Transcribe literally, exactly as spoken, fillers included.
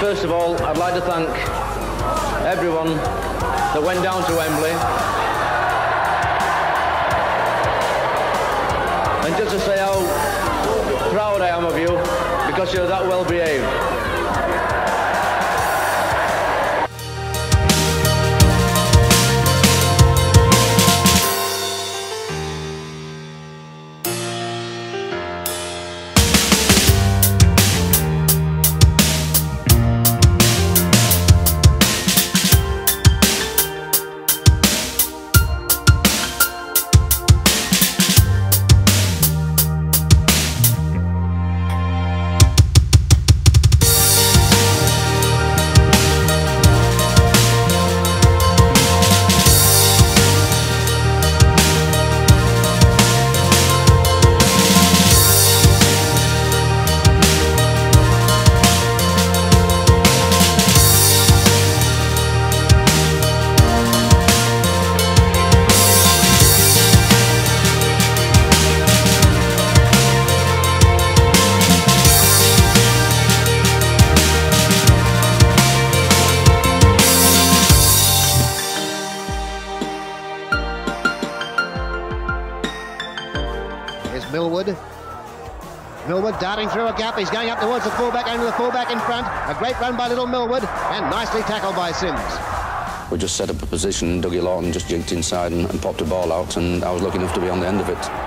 First of all, I'd like to thank everyone that went down to Wembley. And just to say how proud I am of you, because you're that well behaved. Millwood. Millwood darting through a gap. He's going up towards the fullback, over the fullback in front. A great run by little Millwood, and nicely tackled by Sims. We just set up a position, and Dougie Lawton just jigged inside and, and popped a ball out, and I was lucky enough to be on the end of it.